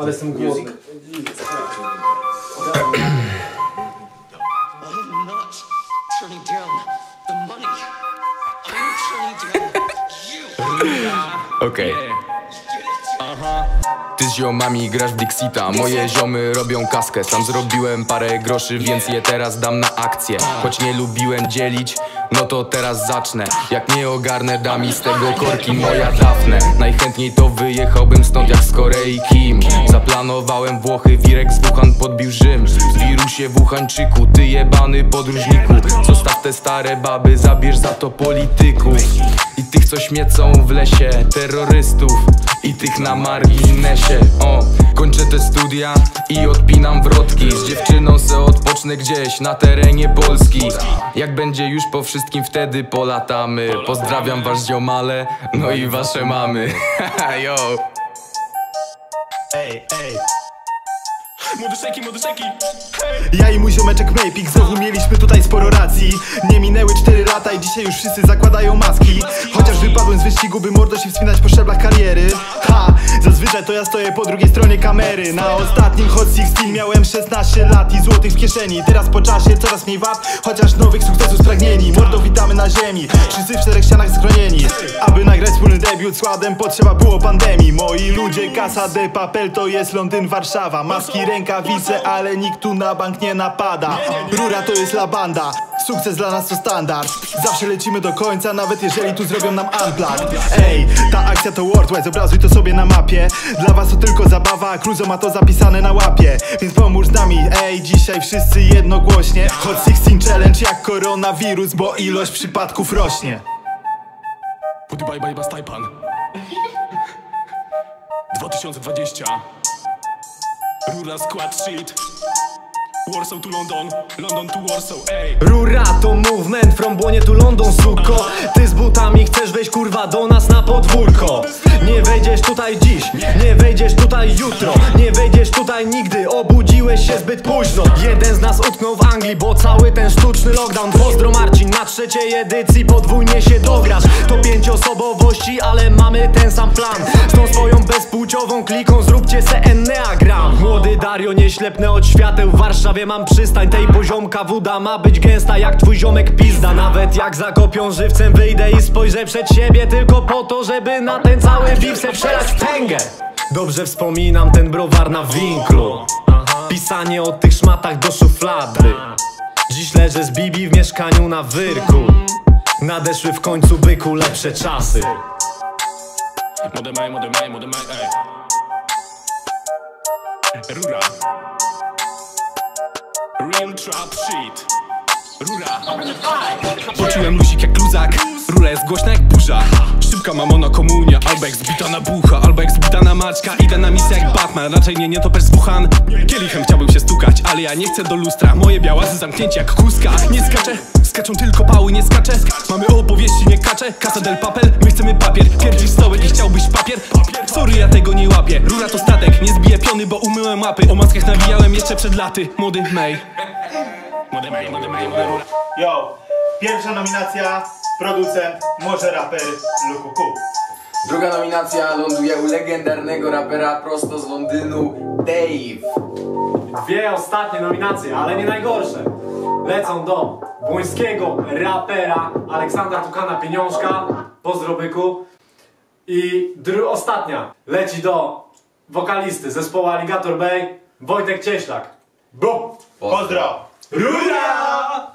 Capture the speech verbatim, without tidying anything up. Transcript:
Ale jestem głodny. Okej. Ty z ziomami grasz w Dixita, moje ziomy robią kaskę. Sam zrobiłem parę groszy, więc je teraz dam na akcję. Choć nie lubiłem dzielić, no to teraz zacznę. Jak nie ogarnę, dam i z tego korki moja Dafne. Najchętniej to wyjechałbym stąd jak z Korei Kim. Zaplanowałem Włochy, wirek z Wuhan podbił Rzym. W wirusie Wuhańczyku, ty jebany podróżniku. Zostaw te stare baby, zabierz za to polityków. I tych, co śmiecą w lesie, terrorystów i tych na marginesie. O, kończę te studia i odpinam wrotki. Z dziewczyną se odpocznę gdzieś na terenie Polski. Jak będzie już po wszystkim, wtedy polatamy. Pozdrawiam wasz ziomale, no i wasze mamy. Yo. Ej, ej. Młodyszeki, młodyszeki. Hey. Ja i mój ziomeczek Maypik, znowu mieliśmy tutaj sporo racji. Nie minęły cztery lata i dzisiaj już wszyscy zakładają maski. Chociaż wypadłem z wyścigu, by mordo się wspinać po szczeblach kariery. Ha! Zazwyczaj to ja stoję po drugiej stronie kamery. Na ostatnim Hot szesnaście miałem szesnaście lat i złotych w kieszeni. Teraz po czasie coraz mniej wad, chociaż nowych sukcesów spragnieni. Mordo, witamy na ziemi, wszyscy w czterech ścianach schronieni. Aby nagrać wspólny debiut z ładem, potrzeba było pandemii. Moi ludzie, Casa de Papel to jest Londyn, Warszawa. Maski, rękawice, ale nikt tu na bank nie napada. Rura to jest la banda, sukces dla nas to standard. Zawsze lecimy do końca, nawet jeżeli tu zrobią nam unplugged. Ej, ta akcja to worldwide, obrazuj to sobie na mapie. Dla was to tylko zabawa, a Cruzo ma to zapisane na łapie. Więc pomóż z nami, ej, dzisiaj wszyscy jednogłośnie. Hot szesnaście Challenge jak koronawirus, bo ilość przypadków rośnie. Bye bye bye Tajpan dwa tysiące dwadzieścia RURAA skład shit. Warsaw to London, London to Warsaw, ey. RURAA to movement from Błonie to London, suko. Ty z butami chcesz wejść kurwa do nas na podwórko. Nie wejdziesz tutaj dziś, nie wejdziesz tutaj jutro, nie wejdziesz tutaj nigdy, obudziłeś się zbyt późno. Jeden z nas utknął w Anglii, bo cały ten sztuczny lockdown. Pozdro Marcin, na trzeciej edycji podwójnie się dograsz. To pięć osobowości, ale mamy ten sam plan. Z tą swoją bezpłciową kliką zróbcie se enneagram. Młody Dario, nieślepny od świateł, w Warszawie mam przystań. Tej poziomka woda ma być gęsta jak twój ziomek pizda. Nawet jak zakopią żywcem, wyjdę i spojrzę przed siebie tylko po to, żeby na ten cały Bipsę przelać tęgę. Dobrze wspominam ten browar na winklu. Pisanie o tych szmatach do szuflady. Dziś leżę z Bibi w mieszkaniu na wyrku. Nadeszły w końcu byku lepsze czasy. Modemaj, modemaj, modemaj, ej. Rura. Real trap shit. Rura. Poczułem luzik jak luzak. Rura jest głośna jak burza. Szybka mamona komunia, albo jak zbita na bucha, albo jak zbita na maczka. Idę na misję jak Batman, raczej nie, nie to z Wuhan. Kielichem chciałbym się stukać, ale ja nie chcę do lustra. Moje białazy zamknięcie jak kuska. Nie skaczę, skaczą tylko pały, nie skaczę. Mamy opowieści, nie kaczę, Casa del Papel. My chcemy papier, pierdzisz stołek i chciałbyś papier. Sorry, ja tego nie łapię. Rura to statek, nie zbiję piony, bo umyłem łapy. O maskach nawijałem jeszcze przed laty. Młody May. Młody May, młody May, młody Rura. Yo, pierwsza nominacja. Producent, może raper, Lukukuq. Druga nominacja ląduje u legendarnego rapera prosto z Londynu, Dave. Dwie ostatnie nominacje, ale nie najgorsze. Lecą do błońskiego rapera Aleksandra Tukana-Pieniążka, pozdro byku. I dru ostatnia leci do wokalisty zespołu Alligator Bay, Wojtek Cieślak. Bum! Pozdro! RURAA!